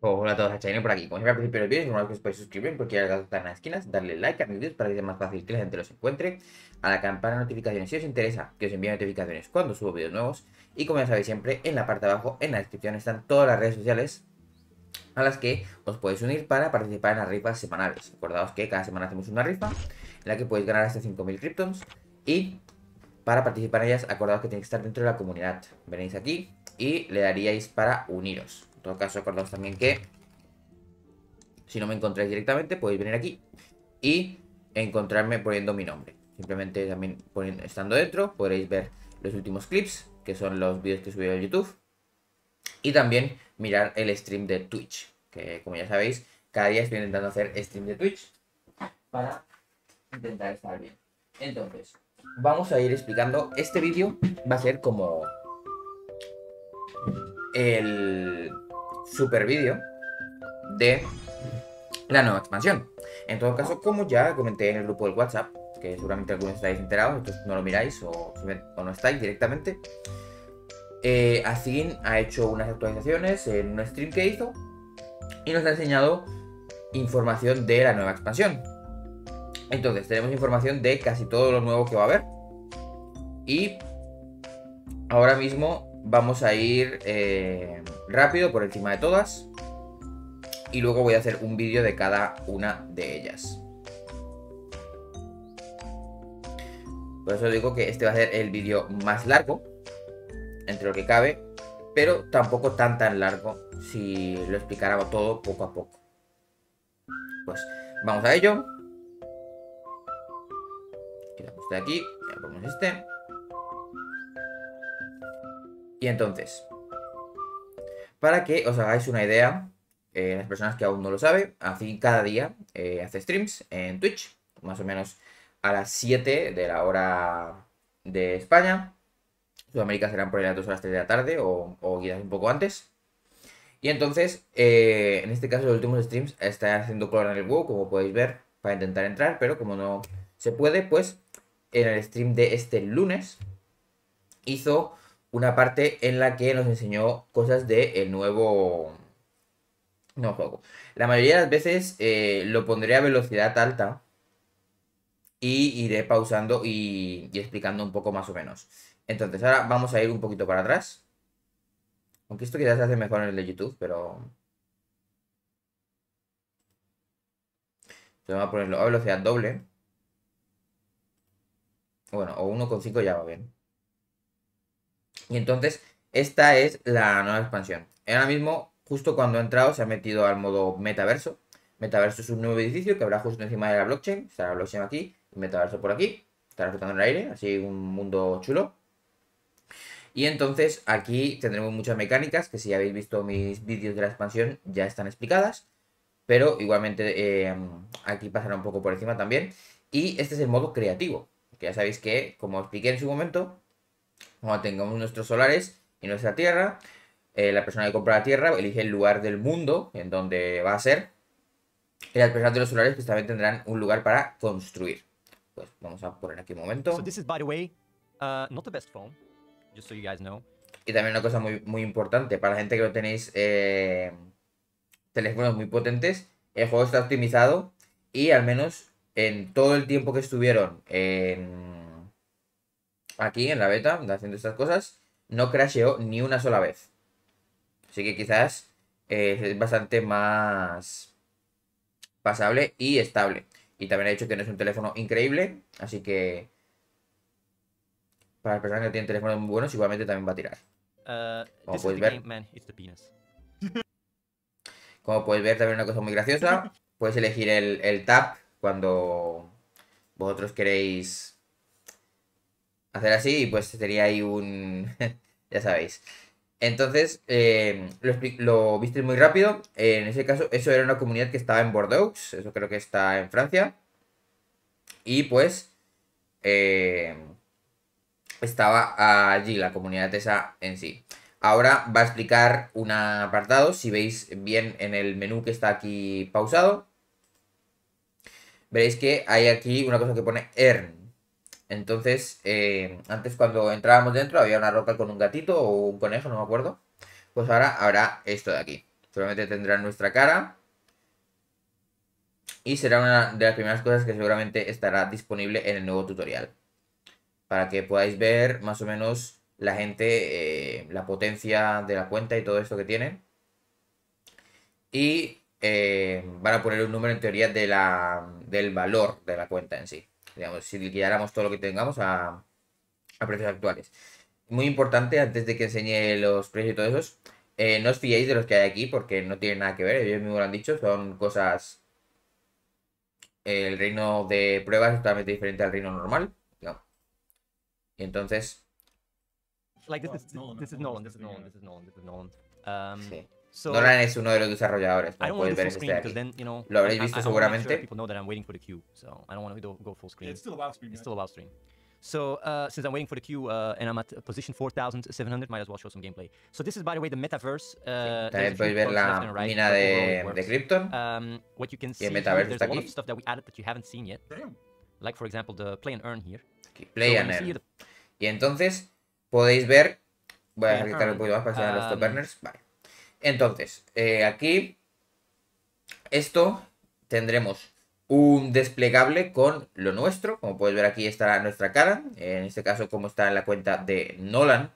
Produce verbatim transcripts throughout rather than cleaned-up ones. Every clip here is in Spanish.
Hola a todos, Hachadino por aquí. Como siempre al principio del vídeo, si no que os podéis suscribir en cualquier lado que están en las esquinas, darle like a mis vídeos para que sea más fácil que la gente los encuentre, a la campana de notificaciones si os interesa que os envíe notificaciones cuando subo vídeos nuevos, y como ya sabéis siempre, en la parte de abajo, en la descripción, están todas las redes sociales a las que os podéis unir para participar en las rifas semanales. Acordaos que cada semana hacemos una rifa en la que podéis ganar hasta cinco mil Kryptons, y para participar en ellas, acordaos que tenéis que estar dentro de la comunidad. Venéis aquí y le daríais para uniros. En todo caso, acordaos también que si no me encontráis directamente, podéis venir aquí y encontrarme poniendo mi nombre. Simplemente también poniendo, estando dentro, podréis ver los últimos clips, que son los vídeos que subí a YouTube. Y también mirar el stream de Twitch, que como ya sabéis, cada día estoy intentando hacer stream de Twitch para intentar estar bien. Entonces, vamos a ir explicando. Este vídeo va a ser como el super vídeo de la nueva expansión. En todo caso, como ya comenté en el grupo del WhatsApp, que seguramente algunos estáis enterados, otros no lo miráis o, o no estáis directamente, eh, Asin ha hecho unas actualizaciones en un stream que hizo y nos ha enseñado información de la nueva expansión. Entonces tenemos información de casi todo lo nuevo que va a haber, y ahora mismo vamos a ir eh, rápido por encima de todas, y luego voy a hacer un vídeo de cada una de ellas. Por eso digo que este va a ser el vídeo más largo entre lo que cabe, pero tampoco tan tan largo si lo explicara todo poco a poco. Pues vamos a ello. Quitamos este de aquí, ya ponemos este. Y entonces, para que os hagáis una idea, eh, las personas que aún no lo saben, así cada día eh, hace streams en Twitch, más o menos a las siete de la hora de España. Sudamérica serán por ahí las dos o las tres de la tarde, o, o quizás un poco antes. Y entonces, eh, en este caso, los últimos streams están haciendo color en el WoW, como podéis ver, para intentar entrar, pero como no se puede, pues en el stream de este lunes hizo una parte en la que nos enseñó cosas del nuevo, nuevo juego. La mayoría de las veces eh, lo pondré a velocidad alta y iré pausando y, y explicando un poco más o menos. Entonces ahora vamos a ir un poquito para atrás. Aunque esto quizás se hace mejor en el de YouTube, pero vamos a ponerlo a velocidad doble. Bueno, o uno coma cinco ya va bien. Y entonces, esta es la nueva expansión. Ahora mismo, justo cuando ha entrado, se ha metido al modo metaverso. Metaverso es un nuevo edificio que habrá justo encima de la blockchain. Estará la blockchain aquí, el metaverso por aquí. Estará flotando en el aire, así un mundo chulo. Y entonces, aquí tendremos muchas mecánicas que, si habéis visto mis vídeos de la expansión, ya están explicadas. Pero igualmente, eh, aquí pasará un poco por encima también. Y este es el modo creativo, que ya sabéis que, como expliqué en su momento, cuando tengamos nuestros solares y nuestra tierra, eh, la persona que compra la tierra elige el lugar del mundo en donde va a ser, y las personas de los solares pues también tendrán un lugar para construir. Pues vamos a poner aquí un momento. So this is, by the way, uh, not the best phone, just so you guys know. Y también una cosa muy, muy importante para la gente que no tenéis eh, teléfonos muy potentes: el juego está optimizado, y al menos en todo el tiempo que estuvieron en aquí en la beta, haciendo estas cosas, no crasheó ni una sola vez. Así que quizás eh, es bastante más pasable y estable. Y también he dicho que no es un teléfono increíble, así que para las personas que tienen teléfonos muy buenos, igualmente también va a tirar. Uh, como podéis ver, game, man, como podéis ver, también una cosa muy graciosa. Puedes elegir el, el tap cuando vosotros queréis hacer así, y pues sería ahí un ya sabéis. Entonces eh, lo, lo visteis muy rápido. eh, En ese caso, eso era una comunidad que estaba en Bordeaux. Eso creo que está en Francia. Y pues eh, estaba allí la comunidad esa en sí. Ahora va a explicar un apartado. Si veis bien en el menú que está aquí pausado, veréis que hay aquí una cosa que pone E R N. Entonces, eh, antes cuando entrábamos dentro había una roca con un gatito o un conejo, no me acuerdo. Pues ahora habrá esto de aquí. Solamente tendrán nuestra cara. Y será una de las primeras cosas que seguramente estará disponible en el nuevo tutorial. Para que podáis ver más o menos la gente, eh, la potencia de la cuenta y todo esto que tienen. Y eh, van a poner un número en teoría de la, del valor de la cuenta en sí. Digamos, si liquidáramos todo lo que tengamos a, a precios actuales. Muy importante, antes de que enseñe los precios y todo eso, eh, no os fiéis de los que hay aquí porque no tienen nada que ver. Ellos mismos lo han dicho, son cosas... El reino de pruebas es totalmente diferente al reino normal. No. Y entonces... Like this is Nolan, this is Nolan, this is Nolan, this is Nolan, this is Nolan. Um, sí. So, Nolan es uno de los desarrolladores, como puedes ver en este aquí. Then, you know, lo habréis visto I, I seguramente. Sure queue, so I don't want to go full screen. It's still a live stream. It's still a live stream. So, uh, since I'm waiting for the queue uh, and I'm at position four thousand seven hundred, might as well show some gameplay. So this is, by the way, the metaverse. Uh, sí, también podéis ver la right, mina de, de Krypton. Um, what you can see, here, there's a lot of stuff that we added that you haven't seen yet. Damn. Like, for example, the play and earn here. Aquí, play so and earn. The... Y entonces, podéis ver... Voy a quitar un poquito más para enseñar um, los top earners. Vale. Entonces, eh, aquí... Esto tendremos... un desplegable con lo nuestro, como puedes ver aquí está nuestra cara, en este caso como está en la cuenta de Nolan,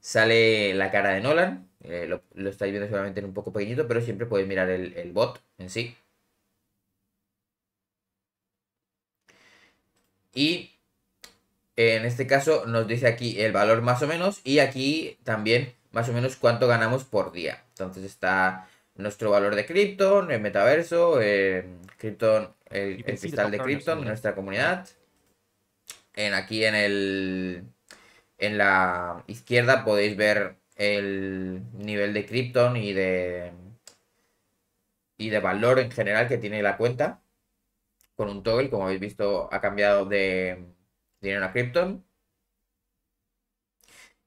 sale la cara de Nolan, eh, lo, lo estáis viendo seguramente en un poco pequeñito, pero siempre podéis mirar el, el bot en sí. Y en este caso nos dice aquí el valor más o menos y aquí también más o menos cuánto ganamos por día, entonces está... Nuestro valor de Krypton, el metaverso, eh, Krypton, el, el cristal de Krypton, nuestra comunidad. En, aquí en el en la izquierda podéis ver el nivel de Krypton y de, y de valor en general que tiene la cuenta. Con un toggle, como habéis visto, ha cambiado de dinero a Krypton.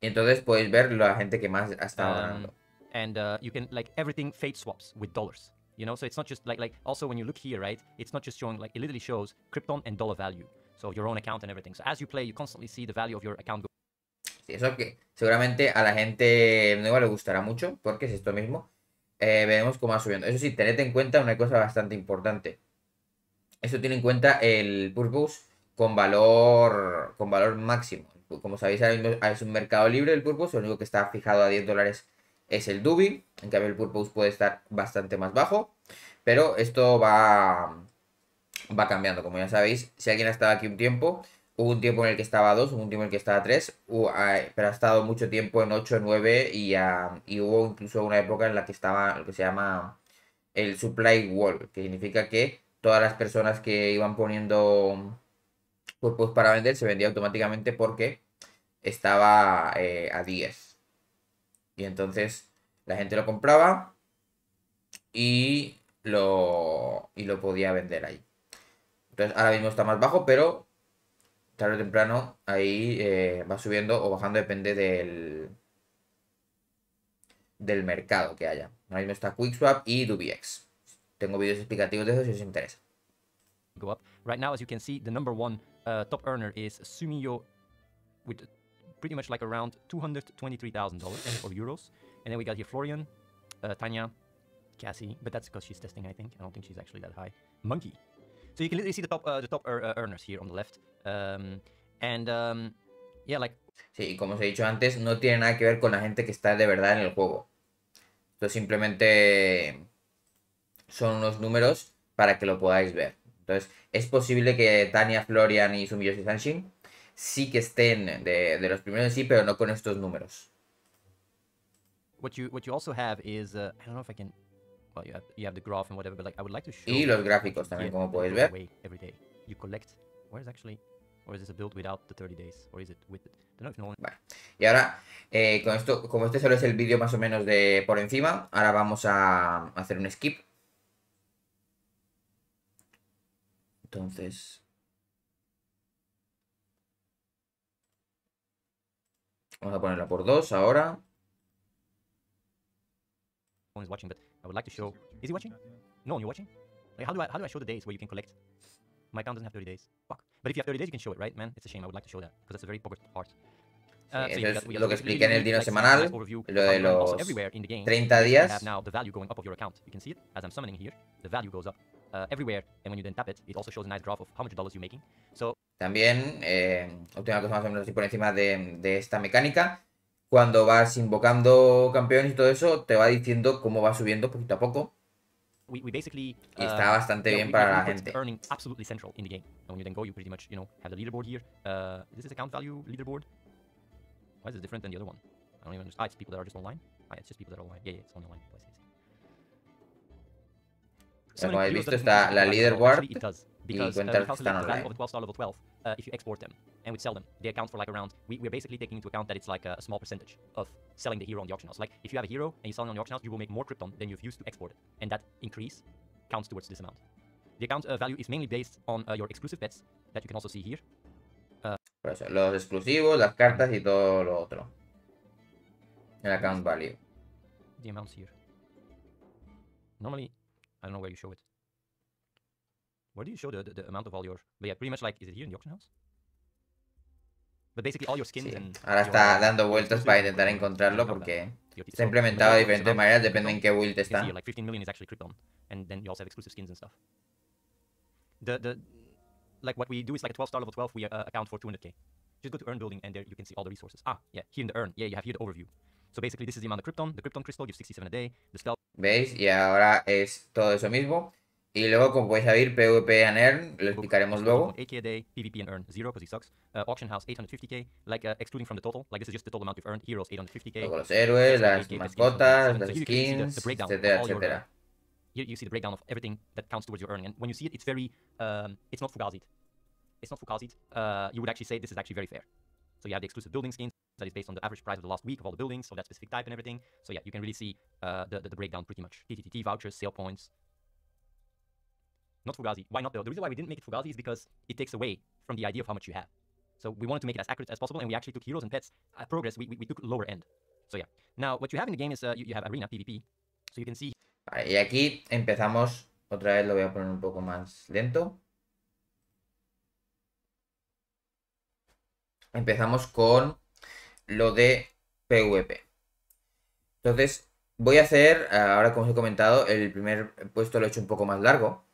Y entonces podéis ver la gente que más ha estado ganando. Um... And uh, you can, like, everything fate swaps with dollars, you know? So it's not just, like, like also when you look here, right? It's not just showing, like, it literally shows Krypton and dollar value. So your own account and everything. So as you play, you constantly see the value of your account go. Sí, eso que seguramente a la gente nueva le gustará mucho, porque es esto mismo. Eh, veremos cómo va subiendo. Eso sí, tened en cuenta una cosa bastante importante. Eso tiene en cuenta el Purpose con valor, con valor máximo. Como sabéis, es un mercado libre el Purpose, lo único que está fijado a diez dólares. Es el Dubiex, en cambio el Purpose puede estar bastante más bajo, pero esto va, va cambiando, como ya sabéis. Si alguien ha estado aquí un tiempo, hubo un tiempo en el que estaba a dos, hubo un tiempo en el que estaba a tres, hubo, pero ha estado mucho tiempo en ocho, nueve y, a, y hubo incluso una época en la que estaba lo que se llama el Supply Wall, que significa que todas las personas que iban poniendo Purpose para vender se vendía automáticamente porque estaba eh, a diez. Y entonces la gente lo compraba y lo, y lo podía vender ahí. Entonces ahora mismo está más bajo, pero tarde o temprano ahí eh, va subiendo o bajando, depende del, del mercado que haya. Ahora mismo está Quickswap y Dubiex. Tengo vídeos explicativos de eso si os interesa. Go up. Right now, as you can see, the number one uh, top earner is Sumiyo with... pretty much like around two hundred twenty-three thousand dollars or euros. And then we got here Florian, uh, Tanya, Cassie, but that's because she's testing, I think. I don't think she's actually that high. Monkey. So you can literally see the top, uh, the top er uh, earners here on the left. Um, and um, yeah, like... Sí, como os he dicho antes, no tiene nada que ver con la gente que está de verdad en el juego. Esto simplemente son unos números para que lo podáis ver. Entonces, es posible que Tanya, Florian y Sumiyoshi Sanshin sí que estén de, de los primeros sí, pero no con estos números. Y los gráficos también, como podéis ver. Vale. Y ahora, eh, con esto, como este solo es el vídeo más o menos de por encima, ahora vamos a hacer un skip. Entonces... Vamos a ponerla por dos ahora. Is watching, but I would like to show. Is he watching? No, you're watching. Like, how do I how do I show the days where you can collect? My account doesn't have thirty days. Fuck. But if you have thirty days, you can show it, right, man? It's a shame. I would like to show that because that's a very pocket part. Ah, sí, eso es lo que expliqué en el Dino Semanal, lo de los treinta días. También, eh, última cosa más o menos así por encima de, de esta mecánica. Cuando vas invocando campeones y todo eso, te va diciendo cómo va subiendo poquito a poco. We, we basically, uh, y está bastante yeah, bien para la gente. Como habéis visto, está la leaderboard y cuentas que están online. Por eso, los exclusivos, las cartas y todo lo otro. El account value. The amounts here. Normally, I don't know where you show it. Where do you show the, the, the amount of all your... But yeah, pretty much like, is it here in the auction house? But basically all your skins sí. and... Ahora está dando vueltas para intentar encontrarlo porque se ha implementado de diferentes maneras, depende en qué build está. Like fifteen million is actually Krypton, and then you also have exclusive skins and stuff. The, the, like what we do is like a twelve star level twelve, we uh, account for two hundred K. Just go to E R N building and there you can see all the resources. Ah, yeah, here in the E R N, yeah, you have here the overview. So basically this is the amount of Krypton, the Krypton crystal gives sixty-seven a day, the spell... ¿Veis? Y ahora es todo eso mismo. Y luego, como podéis saber, PvP and Earn, lo explicaremos luego. Luego los héroes, las mascotas, las skins, etcétera, etcétera. That is based on the average price of the last week of all the buildings, so that specific type and everything. So yeah, you can really see uh, the, the, the breakdown pretty much. T T T vouchers, sale points. Not Fugazi. Why not though? The reason why we didn't make it Fugazi is because it takes away from the idea of how much you have. So we wanted to make it as accurate as possible, and we actually took heroes and pets. At progress, we, we, we took lower end. So yeah. Now, what you have in the game is uh, you, you have arena, PvP. So you can see... Vale, y aquí empezamos. Otra vez lo voy a poner un poco más lento. Empezamos con... lo de PvP. Entonces voy a hacer, ahora como os he comentado, el primer puesto lo he hecho un poco más largo,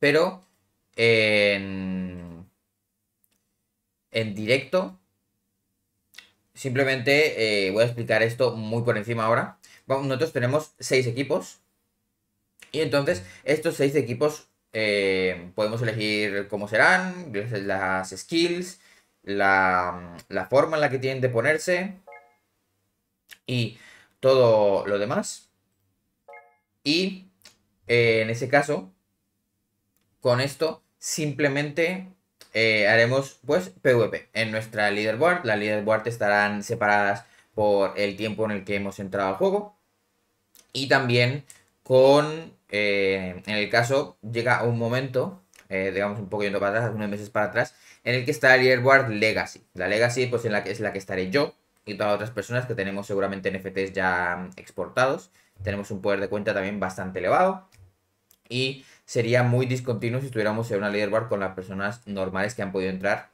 pero en, en directo simplemente eh, voy a explicar esto muy por encima ahora. Bueno, nosotros tenemos seis equipos y entonces estos seis equipos eh, podemos elegir cómo serán, las skills, La, la forma en la que tienen de ponerse y todo lo demás. Y eh, en ese caso, con esto simplemente eh, haremos pues PvP en nuestra leaderboard. Las leaderboard estarán separadas por el tiempo en el que hemos entrado al juego. Y también con, eh, en el caso, llega un momento, eh, digamos un poco yendo para atrás, unos meses para atrás, en el que está el leaderboard Legacy. La Legacy pues en la que, es la que estaré yo y todas las otras personas que tenemos seguramente N F Ts ya exportados. Tenemos un poder de cuenta también bastante elevado. Y sería muy discontinuo si estuviéramos en una leaderboard con las personas normales que han podido entrar.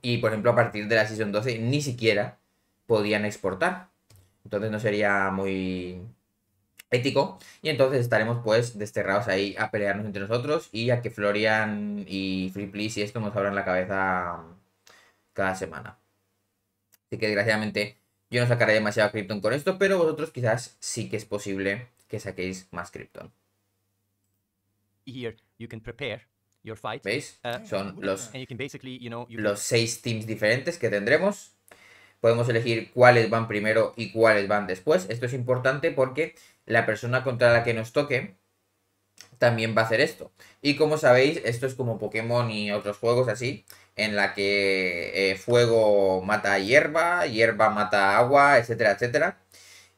Y por ejemplo a partir de la Season doce ni siquiera podían exportar. Entonces no sería muy ético. Y entonces estaremos pues desterrados ahí a pelearnos entre nosotros y a que Florian y Flipply y esto nos abran la cabeza cada semana. Así que desgraciadamente yo no sacaré demasiado Krypton con esto, pero vosotros quizás sí que es posible que saquéis más Krypton. ¿Veis? Son los, los seis teams diferentes que tendremos. Podemos elegir cuáles van primero y cuáles van después. Esto es importante porque la persona contra la que nos toque también va a hacer esto. Y como sabéis, esto es como Pokémon y otros juegos así, en la que eh, fuego mata hierba, hierba mata agua, etcétera, etcétera.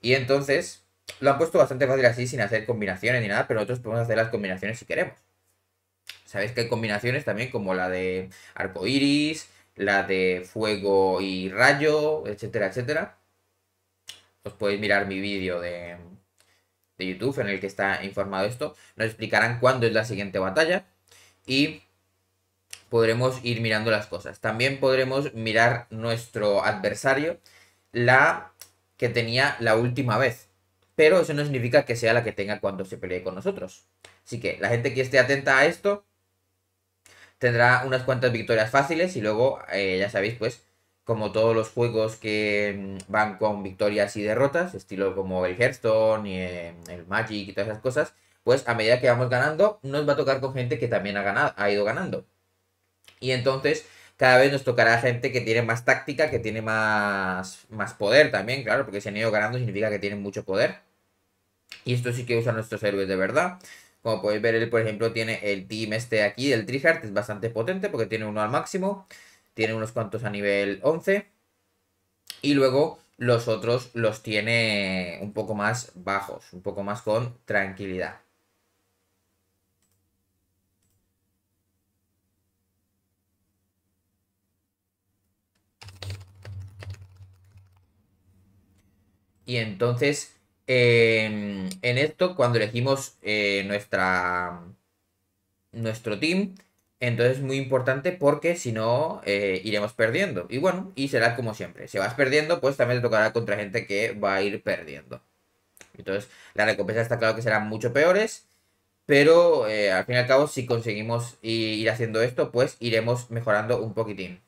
Y entonces lo han puesto bastante fácil así, sin hacer combinaciones ni nada, pero nosotros podemos hacer las combinaciones si queremos. Sabéis que hay combinaciones también como la de arcoiris, la de fuego y rayo, etcétera, etcétera. Os podéis mirar mi vídeo de, de YouTube en el que está informado esto. Nos explicarán cuándo es la siguiente batalla y podremos ir mirando las cosas. También podremos mirar nuestro adversario, la que tenía la última vez. Pero eso no significa que sea la que tenga cuando se pelee con nosotros. Así que la gente que esté atenta a esto tendrá unas cuantas victorias fáciles y luego, eh, ya sabéis, pues, como todos los juegos que van con victorias y derrotas, estilo como el Hearthstone y eh, el Magic y todas esas cosas, pues a medida que vamos ganando, nos va a tocar con gente que también ha, ganado, ha ido ganando. Y entonces cada vez nos tocará gente que tiene más táctica, que tiene más, más poder también, claro, porque si han ido ganando significa que tienen mucho poder. Y esto sí que usan nuestros héroes de verdad. Como podéis ver, él, por ejemplo, tiene el team este aquí del Trihard, es bastante potente porque tiene uno al máximo, tiene unos cuantos a nivel once, y luego los otros los tiene un poco más bajos, un poco más con tranquilidad. Y entonces, eh, en esto, cuando elegimos eh, nuestra, nuestro team, entonces es muy importante porque si no, eh, iremos perdiendo. Y bueno, y será como siempre. Si vas perdiendo, pues también te tocará contra gente que va a ir perdiendo. Entonces, la recompensa está claro que serán mucho peores, pero eh, al fin y al cabo, si conseguimos ir haciendo esto, pues iremos mejorando un poquitín.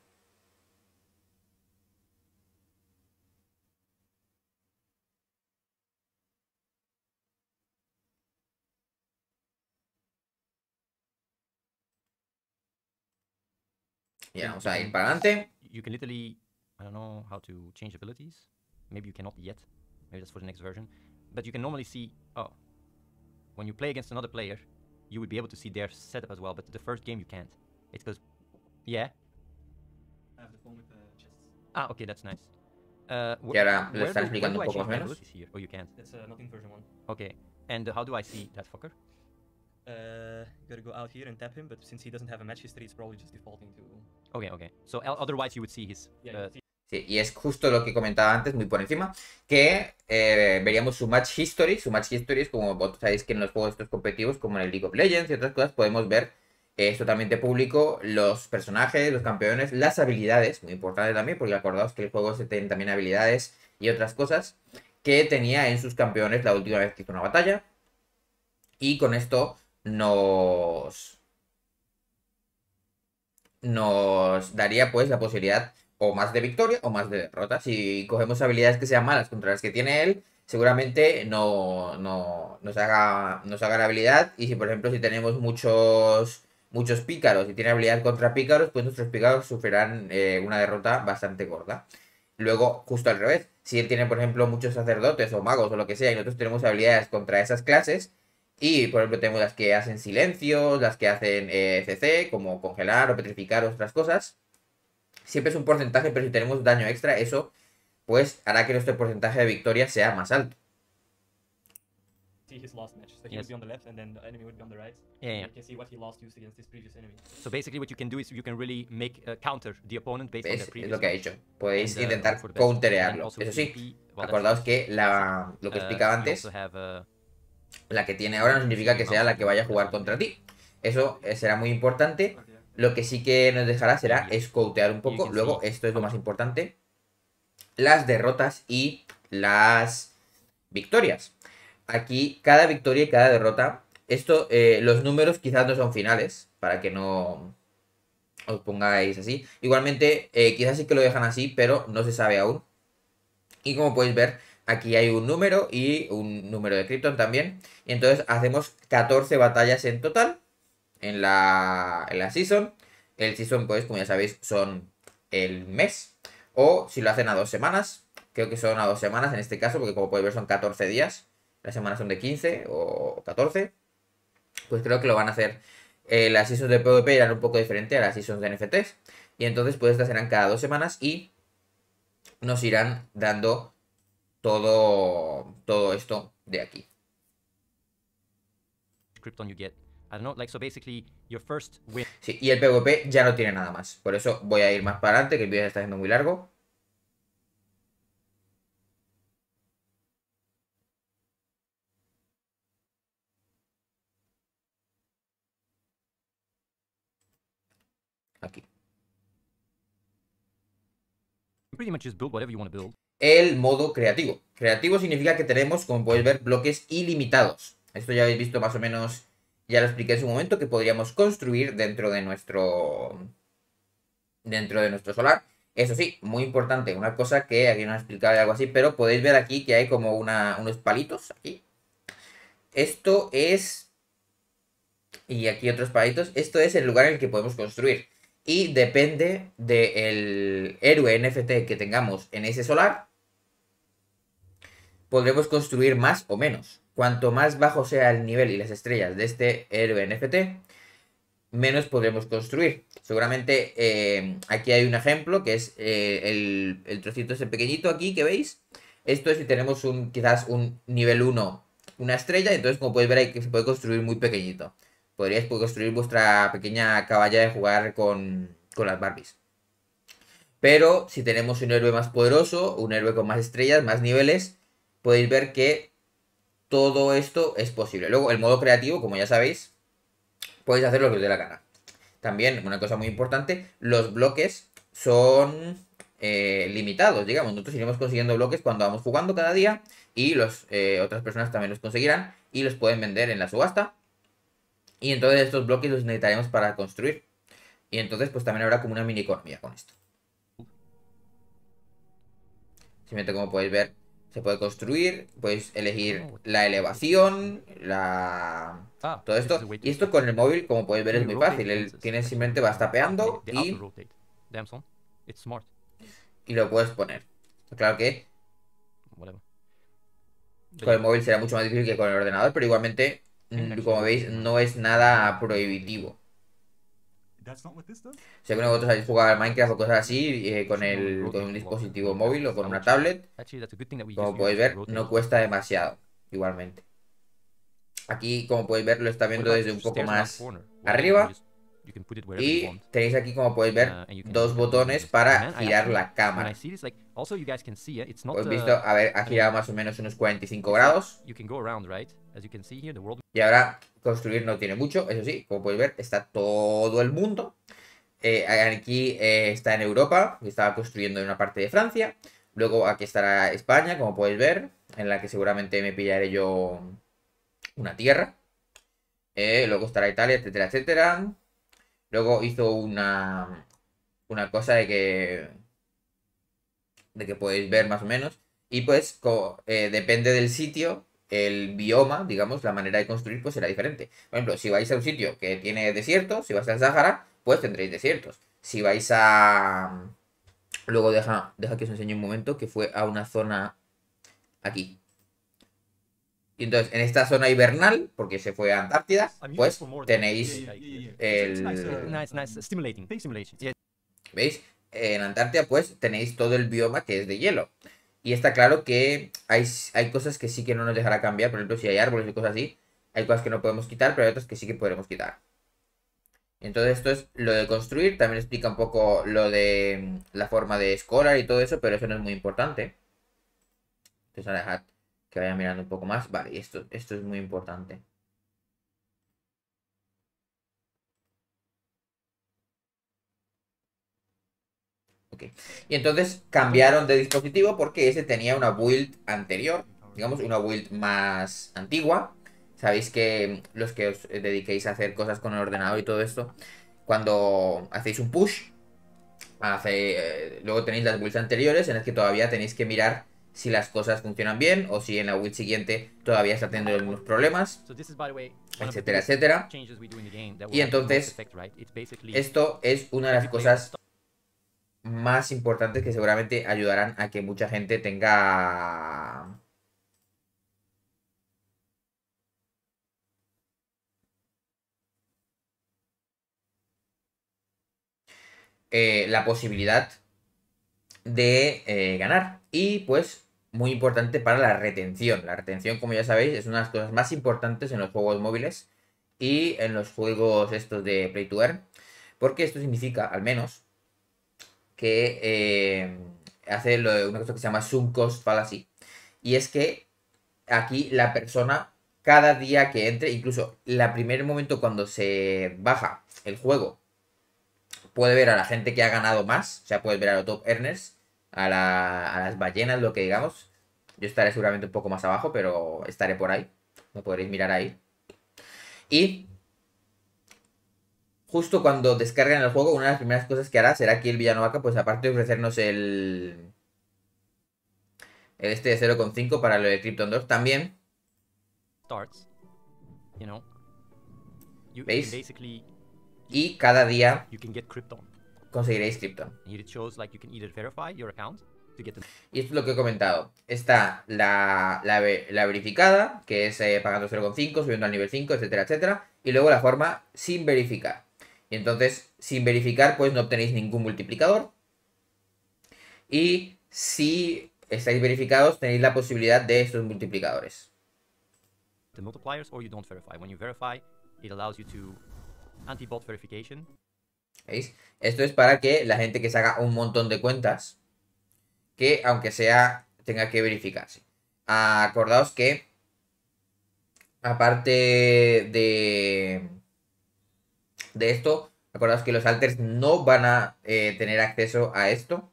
Yeah, vamos a ir para adelante. You can literally, I don't know how to change abilities. Maybe you cannot yet. Maybe that's for the next version. But you can normally see, oh, when you play against another player, you would be able to see their setup as well. But the first game you can't. It's because, yeah. I have the phone with the chests. Ah, okay, that's nice. Uh, wh y ahora le están explicando un poco más menos. Oh, you can't. That's uh, not in version one. Okay. And uh, how do I see that fucker? Uh, you gotta go out here and tap him, but since he doesn't have a match history, it's probably just defaulting to... Okay, okay. So otherwise you would see his... Uh... Sí, y es justo lo que comentaba antes, muy por encima, que eh, veríamos su match history. Su match history es como vosotros sabéis que en los juegos estos competitivos, como en el League of Legends y otras cosas, podemos ver eh, es totalmente público los personajes, los campeones, las habilidades, muy importante también, porque acordaos que el juego se tiene también habilidades y otras cosas que tenía en sus campeones la última vez que hizo una batalla. Y con esto nos nos daría pues la posibilidad o más de victoria o más de derrota. Si cogemos habilidades que sean malas contra las que tiene él, seguramente no, no nos haga nos haga la habilidad. Y si por ejemplo si tenemos muchos muchos pícaros y tiene habilidad contra pícaros, pues nuestros pícaros sufrirán eh, una derrota bastante gorda. Luego justo al revés, si él tiene por ejemplo muchos sacerdotes o magos o lo que sea y nosotros tenemos habilidades contra esas clases, y por ejemplo tenemos las que hacen silencios, las que hacen eh, C C, como congelar o petrificar o otras cosas. Siempre es un porcentaje, pero si tenemos daño extra, eso pues hará que nuestro porcentaje de victoria sea más alto. See his last match. So he yes. would be on the left, and then the enemy would be on the right. Yeah, yeah. You can see what he last used against his previous enemy. So basically, what you can do is you can really make uh, counter the opponent based on the previous. Es lo que ha hecho. Podéis and, uh, intentar counterearlo. Eso sí. Well, acordaos que la lo que explicaba uh, antes. La que tiene ahora no significa que sea la que vaya a jugar contra ti. Eso será muy importante. Lo que sí que nos dejará será escoutear un poco. Luego, esto es lo más importante, las derrotas y las victorias. Aquí, cada victoria y cada derrota, esto, eh, los números quizás no son finales, para que no os pongáis así. Igualmente, eh, quizás sí que lo dejan así, pero no se sabe aún. Y como podéis ver, aquí hay un número y un número de Krypton también. Y entonces hacemos catorce batallas en total en la, en la season. El season, pues, como ya sabéis, son el mes. O si lo hacen a dos semanas. Creo que son a dos semanas en este caso, porque como podéis ver son catorce días. Las semanas son de quince o catorce. Pues creo que lo van a hacer. Eh, las seasons de PvP eran un poco diferente a las seasons de N F Ts. Y entonces, pues, estas serán cada dos semanas y nos irán dando Todo, todo esto de aquí. Sí, y el PvP ya no tiene nada más. Por eso voy a ir más para adelante, que el vídeo se está haciendo muy largo. Aquí. El modo creativo. Creativo significa que tenemos, como podéis ver, bloques ilimitados. Esto ya habéis visto más o menos, ya lo expliqué en su momento, que podríamos construir dentro de nuestro dentro de nuestro solar. Eso sí, muy importante, una cosa que aquí no he explicado y algo así, pero podéis ver aquí que hay como una, unos palitos aquí. Esto es... Y aquí otros palitos. Esto es el lugar en el que podemos construir. Y depende del héroe N F T que tengamos en ese solar, podremos construir más o menos. Cuanto más bajo sea el nivel y las estrellas de este héroe N F T, menos podremos construir. Seguramente eh, aquí hay un ejemplo que es eh, el, el trocito ese pequeñito aquí que veis. Esto es si tenemos un quizás un nivel uno, una estrella. Entonces, como podéis ver, hay que se puede construir muy pequeñito. Podríais construir vuestra pequeña caballa de jugar con, con las Barbies. Pero si tenemos un héroe más poderoso, un héroe con más estrellas, más niveles, podéis ver que todo esto es posible. Luego, el modo creativo, como ya sabéis, podéis hacer lo que os dé la gana. También, una cosa muy importante, los bloques son eh, limitados, digamos. Nosotros iremos consiguiendo bloques cuando vamos jugando cada día y los, eh, otras personas también los conseguirán y los pueden vender en la subasta. Y entonces estos bloques los necesitaremos para construir. Y entonces pues también habrá como una mini economía con esto. Simplemente, como podéis ver, se puede construir. Podéis elegir la elevación, la... todo esto. Y esto con el móvil, como podéis ver, es muy fácil. Él tiene simplemente va tapeando y... y lo puedes poner. Claro que con el móvil será mucho más difícil que con el ordenador, pero igualmente... como veis, no es nada prohibitivo. Según vosotros habéis jugado al Minecraft o cosas así, eh, con, el, con un dispositivo móvil o con una tablet, como podéis ver, no cuesta demasiado, igualmente. Aquí, como podéis ver, lo está viendo desde un poco más arriba. Y tenéis aquí, como podéis ver, dos botones para girar la cámara. Como habéis visto, a ver, ha girado más o menos unos cuarenta y cinco grados. Y ahora construir no tiene mucho, eso sí, como podéis ver, está todo el mundo. Eh, aquí eh, está en Europa, que estaba construyendo en una parte de Francia. Luego aquí estará España, como podéis ver, en la que seguramente me pillaré yo una tierra. Eh, luego estará Italia, etcétera, etcétera. Luego hizo una, una cosa de que, de que podéis ver más o menos. Y pues co, eh, depende del sitio, el bioma, digamos, la manera de construir pues será diferente. Por ejemplo, si vais a un sitio que tiene desiertos, si vais al Sahara, pues tendréis desiertos. Si vais a... Luego deja, deja que os enseñe un momento que fue a una zona aquí. Y entonces, en esta zona hibernal, porque se fue a Antártida, pues tenéis el... ¿Veis? En Antártida, pues, tenéis todo el bioma que es de hielo. Y está claro que hay, hay cosas que sí que no nos dejará cambiar. Por ejemplo, si hay árboles y cosas así, hay cosas que no podemos quitar, pero hay otras que sí que podremos quitar. Entonces, esto es lo de construir. También explica un poco lo de la forma de escolar y todo eso, pero eso no es muy importante. Entonces, a dejar... que vaya mirando un poco más. Vale, y esto, esto es muy importante. Ok. Y entonces cambiaron de dispositivo porque ese tenía una build anterior. Digamos, una build más antigua. Sabéis que los que os dediquéis a hacer cosas con el ordenador y todo esto, cuando hacéis un push, hace, eh, luego tenéis las builds anteriores en las que todavía tenéis que mirar si las cosas funcionan bien o si en la build siguiente todavía está teniendo algunos problemas, etcétera, etcétera. Y entonces, esto es una de las cosas más importantes que seguramente ayudarán a que mucha gente tenga... Eh, la posibilidad de eh, ganar. Y pues... muy importante para la retención. La retención, como ya sabéis, es una de las cosas más importantes en los juegos móviles y en los juegos estos de Play to Earn. Porque esto significa, al menos, que eh, hace lo de una cosa que se llama Sunk Cost Fallacy. Y es que aquí la persona, cada día que entre, incluso el primer momento cuando se baja el juego, puede ver a la gente que ha ganado más, o sea, puedes ver a los top earners, a, la, a las ballenas, lo que digamos. Yo estaré seguramente un poco más abajo, pero estaré por ahí. Me podréis mirar ahí. Y justo cuando descargan el juego, una de las primeras cosas que hará será que el Villanovaca, pues aparte de ofrecernos el... el este de cero coma cinco para lo de Krypton dos, también... ¿Veis? Y cada día conseguiréis Krypton. Y esto es lo que he comentado. Está la, la, la verificada, que es eh, pagando cero coma cinco, subiendo al nivel cinco, etcétera, etcétera. Y luego la forma sin verificar. Y entonces, sin verificar, pues no obtenéis ningún multiplicador. Y si estáis verificados, tenéis la posibilidad de estos multiplicadores. The multipliers or you don't verify. When you verify, it allows you to anti-bot verification. ¿Veis? Esto es para que la gente que se haga un montón de cuentas, que aunque sea, tenga que verificarse. Acordaos que, aparte de, de esto, acordaos que los alters no van a eh, tener acceso a esto.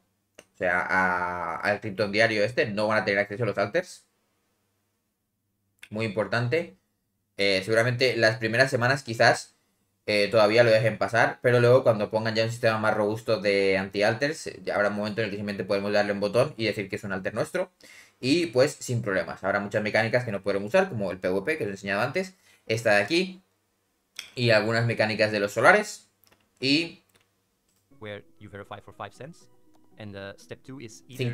O sea, a, al Krypton diario este, no van a tener acceso a los alters. Muy importante. Eh, seguramente las primeras semanas quizás eh, todavía lo dejen pasar, pero luego cuando pongan ya un sistema más robusto de anti-alters, ya habrá un momento en el que simplemente podemos darle un botón y decir que es un alter nuestro. Y pues sin problemas. Habrá muchas mecánicas que no podremos usar, como el PvP que os he enseñado antes, esta de aquí, y algunas mecánicas de los solares. Y And uh, step two is either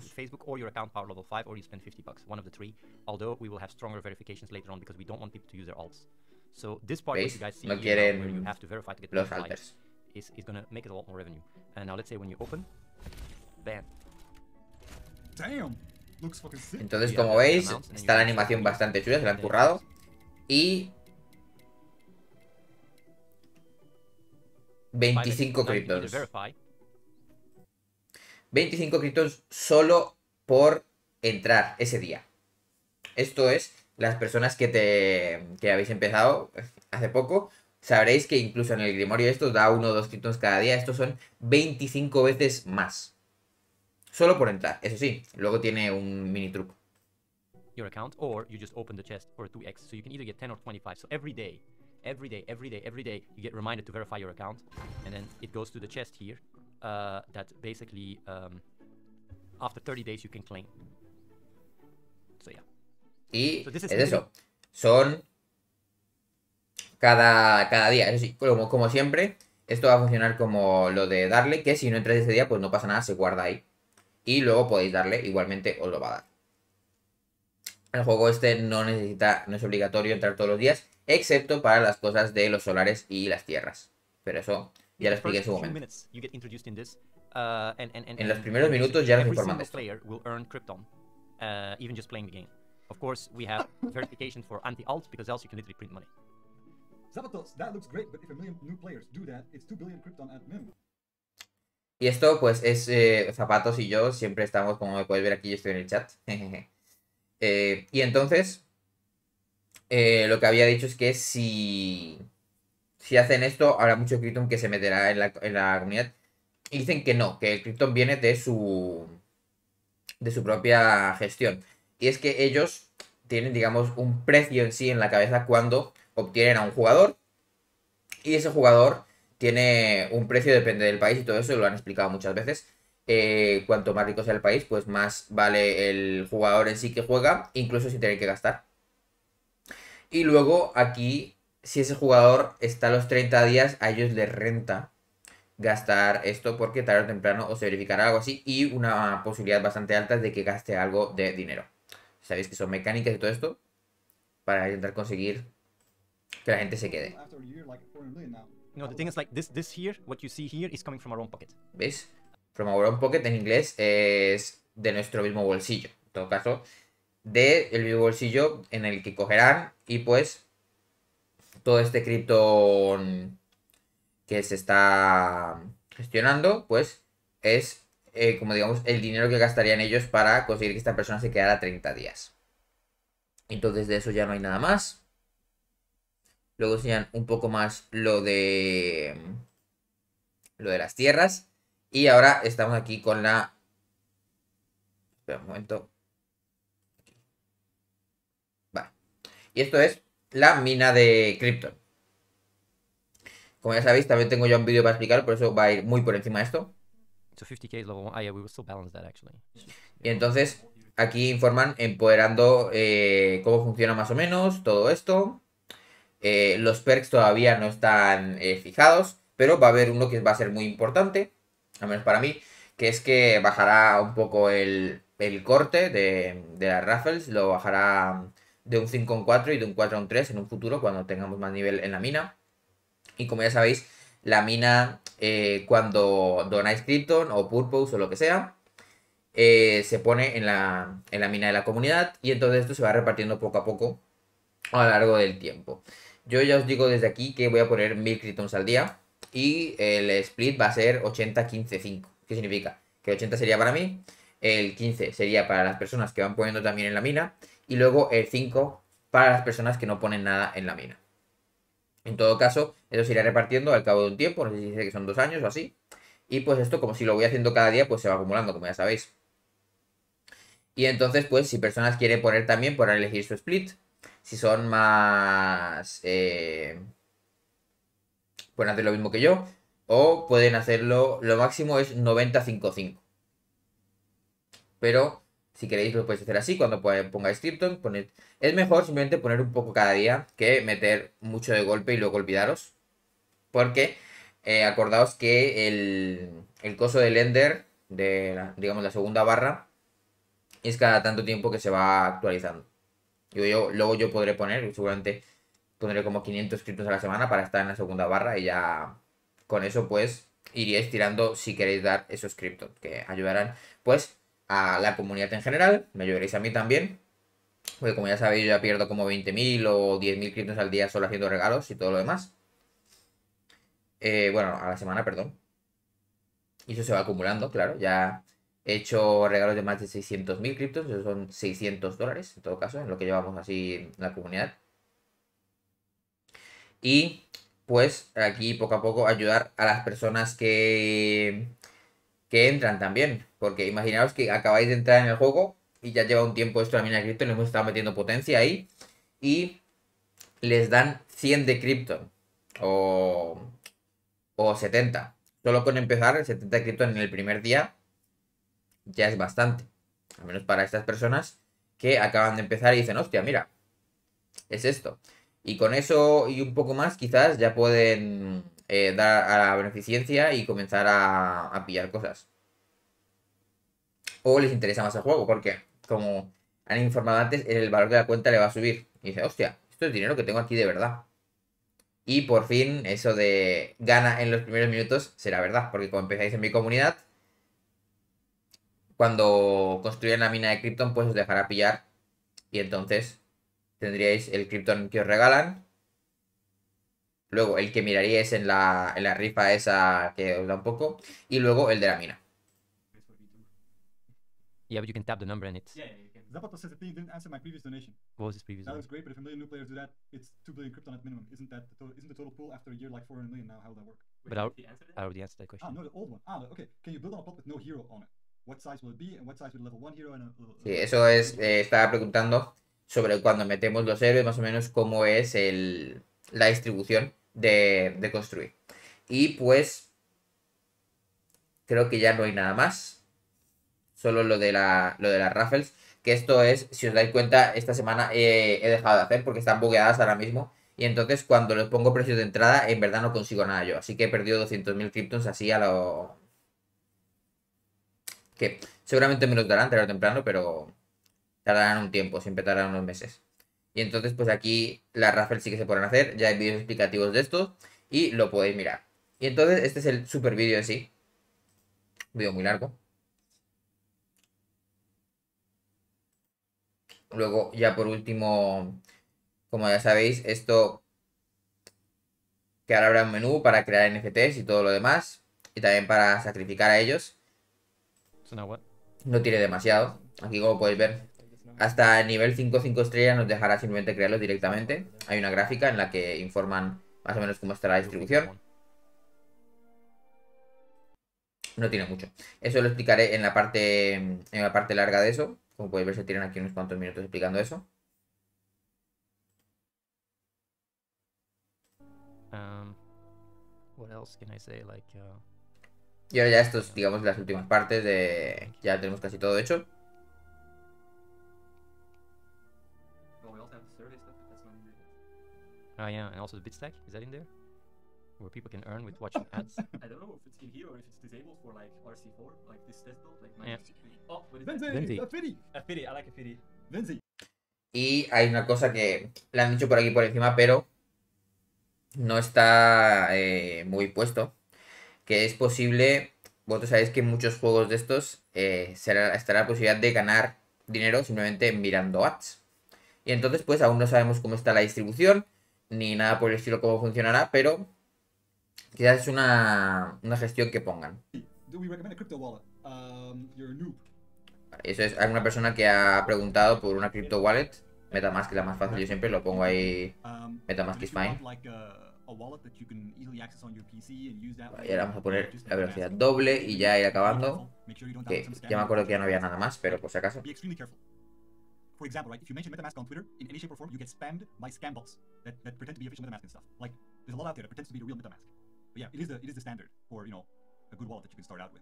Facebook or your account power level five, or you spend fifty bucks, one of the three. Although we will have stronger verifications later on because we don't want people to use their alts. So this part you guys see, no quieren where you have to verify to get los alters, is is gonna make it a lot more revenue. And now let's say when you open, bam. Damn. Looks fucking sick. Entonces, como veis, está la animación bastante chula, se la han currado y veinticinco criptos. veinticinco criptons solo por entrar ese día. Esto es, las personas que te que habéis empezado hace poco, sabréis que incluso en el grimorio esto da uno o dos criptons cada día. Estos son veinticinco veces más. Solo por entrar, eso sí. Luego tiene un mini truco. Your account or you just open the chest for two X, so you can either get ten or twenty-five. So every day, every day, every day, every day you get reminded to verify your account and then it goes to the chest here. Uh, that basically um, after thirty days you can claim. So yeah. Y so this is es eso. Son cada, cada día. Eso sí, como, como siempre, esto va a funcionar como lo de darle, que si no entras ese día, pues no pasa nada, se guarda ahí. Y luego podéis darle, igualmente os lo va a dar. El juego este no necesita, no es obligatorio entrar todos los días, excepto para las cosas de los solares y las tierras. Pero eso... ya lo expliqué en su momento. En los primeros minutos ya nos informan de esto. Y esto pues es eh, Zapatos y yo siempre estamos, como me podéis ver aquí, yo estoy en el chat. eh, y entonces eh, lo que había dicho es que si... si hacen esto, habrá mucho Krypton que se meterá en la, en la comunidad. Y dicen que no, que el Krypton viene de su de su propia gestión. Y es que ellos tienen, digamos, un precio en sí en la cabeza cuando obtienen a un jugador. Y ese jugador tiene un precio, depende del país y todo eso, lo han explicado muchas veces. Eh, cuanto más rico sea el país, pues más vale el jugador en sí que juega, incluso sin tener que gastar. Y luego aquí... si ese jugador está a los treinta días, a ellos les renta gastar esto porque tarde o temprano o se verificará algo así, y una posibilidad bastante alta es de que gaste algo de dinero. Sabéis que son mecánicas y todo esto para intentar conseguir que la gente se quede. ¿Veis? From our own pocket en inglés es de nuestro mismo bolsillo. En todo caso, de el mismo bolsillo en el que cogerán y pues... todo este Krypton que se está gestionando, pues es, eh, como digamos, el dinero que gastarían ellos para conseguir que esta persona se quedara treinta días. Entonces de eso ya no hay nada más. Luego enseñan un poco más lo de lo de las tierras. Y ahora estamos aquí con la... Espera un momento. Va. Y esto es la mina de Krypton. Como ya sabéis, también tengo ya un vídeo para explicar, por eso va a ir muy por encima de esto. Y entonces, aquí informan empoderando eh, cómo funciona más o menos todo esto. Eh, los perks todavía no están eh, fijados, pero va a haber uno que va a ser muy importante, al menos para mí, que es que bajará un poco el, el corte de, de las raffles, lo bajará de un cinco a un cuatro y de un cuatro a un tres en un futuro cuando tengamos más nivel en la mina. Y como ya sabéis, la mina eh, cuando donáis Krypton o Purpose o lo que sea, eh, se pone en la, en la mina de la comunidad y entonces esto se va repartiendo poco a poco a lo largo del tiempo. Yo ya os digo desde aquí que voy a poner mil Kryptons al día y el split va a ser ochenta, quince, cinco. ¿Qué significa? Que ochenta sería para mí, el quince sería para las personas que van poniendo también en la mina y luego el cinco para las personas que no ponen nada en la mina. En todo caso, eso se irá repartiendo al cabo de un tiempo, no sé si dice que son dos años o así. Y pues esto, como si lo voy haciendo cada día, pues se va acumulando, como ya sabéis. Y entonces, pues, si personas quieren poner también, podrán elegir su split. Si son más... Eh, pueden hacer lo mismo que yo. O pueden hacerlo... Lo máximo es noventa, cinco, cinco. Pero, si queréis, lo podéis hacer así. Cuando pongáis Krypton, poned... Es mejor simplemente poner un poco cada día que meter mucho de golpe y luego olvidaros. Porque, eh, acordaos que el, el coso del Ender, de la, digamos, la segunda barra, es cada tanto tiempo que se va actualizando. Yo, yo, luego yo podré poner, seguramente pondré como quinientos Kryptons a la semana para estar en la segunda barra y ya con eso pues iríais tirando si queréis dar esos Kryptons que ayudarán pues a la comunidad en general, me ayudaréis a mí también, porque como ya sabéis yo ya pierdo como veinte mil o diez mil Kryptons al día solo haciendo regalos y todo lo demás, eh, bueno, a la semana, perdón, y eso se va acumulando, claro, ya... He hecho regalos de más de seiscientos mil Kryptons, eso son seiscientos dólares en todo caso, en lo que llevamos así en la comunidad. Y pues aquí poco a poco ayudar a las personas que, que entran también. Porque imaginaos que acabáis de entrar en el juego y ya lleva un tiempo esto la mina de Krypton, le hemos estado metiendo potencia ahí. Y les dan cien de Krypton o, o setenta. Solo con empezar setenta de Krypton en el primer día ya es bastante, al menos para estas personas que acaban de empezar y dicen, hostia, mira, es esto. Y con eso y un poco más quizás ya pueden eh, dar a la beneficencia y comenzar a, a pillar cosas. O les interesa más el juego porque, como han informado antes, el valor de la cuenta le va a subir. Y dice, hostia, esto es dinero que tengo aquí de verdad. Y por fin eso de gana en los primeros minutos será verdad, porque cuando empezáis en mi comunidad... Cuando construyan la mina de Krypton, pues os dejará pillar. Y entonces tendríais el Krypton que os regalan. Luego el que miraríais en la, en la rifa esa que os da un poco. Y luego el de la mina. Yeah, but you can tap the number and it's... Yeah, you can. Zapato says the thing didn't answer my previous donation. What was his previous donation? That looks great, but if a million new players do that, it's two billion Krypton at minimum. Isn't that the total, isn't the total pool after a year like four hundred million now? How would that work? But Wait, I already answered that question. Ah, no, the old one. Ah, okay. Can you build on a plot with no hero on it? Sí, eso es, eh, estaba preguntando sobre cuando metemos los héroes, más o menos cómo es el, la distribución de, de construir. Y pues, creo que ya no hay nada más, solo lo de, la, lo de las raffles, que esto es, si os dais cuenta, esta semana eh, he dejado de hacer porque están bugueadas ahora mismo. Y entonces cuando les pongo precios de entrada, en verdad no consigo nada yo, así que he perdido doscientos mil Kryptons así a lo... Que seguramente me los darán tarde o temprano, pero tardarán un tiempo, siempre tardarán unos meses. Y entonces pues aquí las raffles sí que se pueden hacer, ya hay vídeos explicativos de esto y lo podéis mirar. Y entonces este es el super vídeo en sí, un vídeo muy largo. Luego ya por último, como ya sabéis, esto que ahora habrá un menú para crear N F Ts y todo lo demás y también para sacrificar a ellos. No tiene demasiado. Aquí como podéis ver, hasta el nivel cinco, cinco estrellas nos dejará simplemente crearlos directamente. Hay una gráfica en la que informan más o menos cómo está la distribución. no tiene mucho. Eso lo explicaré en la parte, en la parte larga de eso. Como podéis ver, se tiran aquí unos cuantos minutos explicando eso. Um, what else can I say? Like, uh... Y ahora ya estos, digamos, las últimas partes de... Ya tenemos casi todo hecho. Ah, yeah, and also the bit stack, is that in there? Where people can earn with watching ads. I don't know if it's in here or if it's disabled for like R C four, like this test build, like my... Oh, what is it? Afiri, Afiri, I like Afiri. Vinci. Y hay una cosa que la han dicho por aquí por encima, pero no está eh, muy puesto, que es posible, vosotros sabéis que en muchos juegos de estos eh, será, estará la posibilidad de ganar dinero simplemente mirando ads. Y entonces pues aún no sabemos cómo está la distribución, ni nada por el estilo cómo funcionará, pero quizás es una, una gestión que pongan. Eso es alguna persona que ha preguntado por una crypto wallet. Metamask es la más fácil, yo siempre lo pongo ahí. Metamask is fine. Y ahora vamos a poner la velocidad doble y ya ir acabando. Que ya me acuerdo que ya no había nada más, pero por si acaso. For example, right, if you mention MetaMask on Twitter in any shape or form, you get spammed by scam bots that, that pretend to be official MetaMask and stuff. Like, there's a lot out there that pretends to be the real MetaMask. But yeah, it is the, it is the standard for, you know, a good wallet that you can start out with.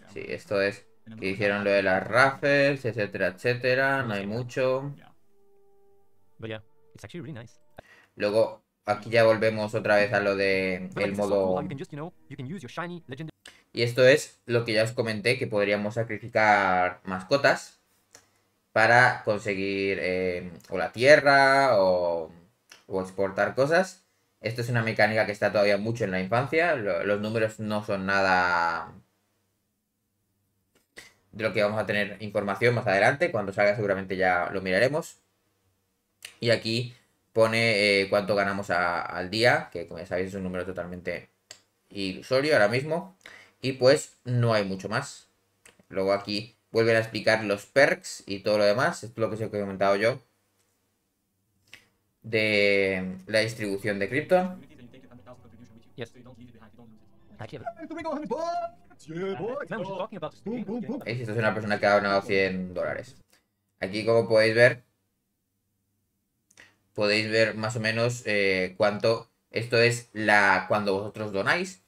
Yeah. Sí, esto es que hicieron lo de las raffles, etcétera, etcétera. No hay mucho. Yeah. But yeah, it's actually really nice. Luego, aquí ya volvemos otra vez a lo de el modo... Y esto es lo que ya os comenté, que podríamos sacrificar mascotas para conseguir eh, o la tierra o, o exportar cosas. Esto es una mecánica que está todavía mucho en la infancia. Lo, los números no son nada de lo que vamos a tener información más adelante. Cuando salga seguramente ya lo miraremos. Y aquí pone eh, cuánto ganamos a, al día, que como ya sabéis es un número totalmente ilusorio ahora mismo. Y pues no hay mucho más. Luego aquí vuelven a explicar los perks y todo lo demás. Esto es lo que os he comentado yo de la distribución de Krypton. Esta es una persona que ha donado cien dólares. Aquí, como podéis ver, podéis ver más o menos eh, cuánto... Esto es la cuando vosotros donáis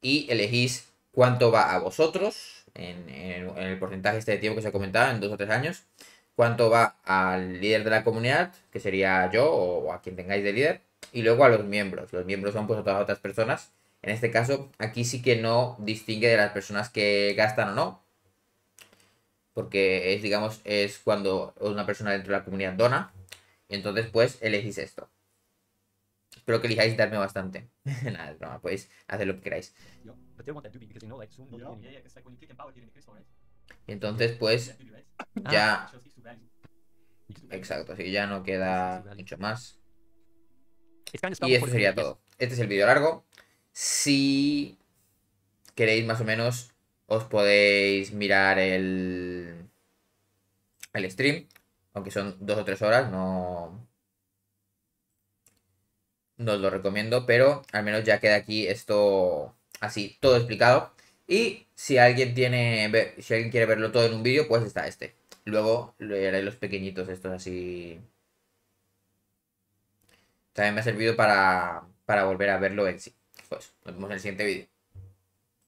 y elegís cuánto va a vosotros. En, en, en el porcentaje este de tiempo que se comentaba, en dos o tres años, cuánto va al líder de la comunidad, que sería yo o a quien tengáis de líder, y luego a los miembros. Los miembros son pues a todas las otras personas. En este caso, aquí sí que no distingue de las personas que gastan o no, porque es, digamos, es cuando una persona dentro de la comunidad dona, y entonces pues elegís esto. Espero que elijáis darme bastante. Nada, es broma, podéis hacer lo que queráis. Y entonces, pues, ya... Exacto, así ya no queda mucho más. Y eso sería todo. Este es el vídeo largo. Si queréis, más o menos, os podéis mirar el... el stream. Aunque son dos o tres horas, no... no os lo recomiendo, pero al menos ya queda aquí esto así, todo explicado. Y si alguien tiene, si alguien quiere verlo todo en un vídeo, pues está este. Luego le haré los pequeñitos estos así. También me ha servido para, para volver a verlo en sí. Pues nos vemos en el siguiente vídeo.